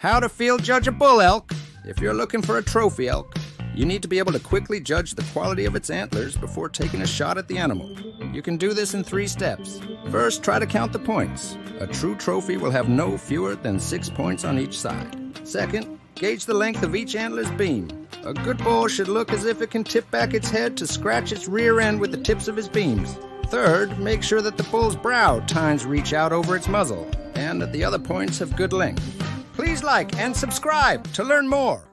How to field judge a bull elk. If you're looking for a trophy elk, you need to be able to quickly judge the quality of its antlers before taking a shot at the animal. You can do this in 3 steps. First, try to count the points. A true trophy will have no fewer than 6 points on each side. Second, gauge the length of each antler's beam. A good bull should look as if it can tip back its head to scratch its rear end with the tips of his beams. Third, make sure that the bull's brow tines reach out over its muzzle and that the other points have good length. Please like and subscribe to learn more.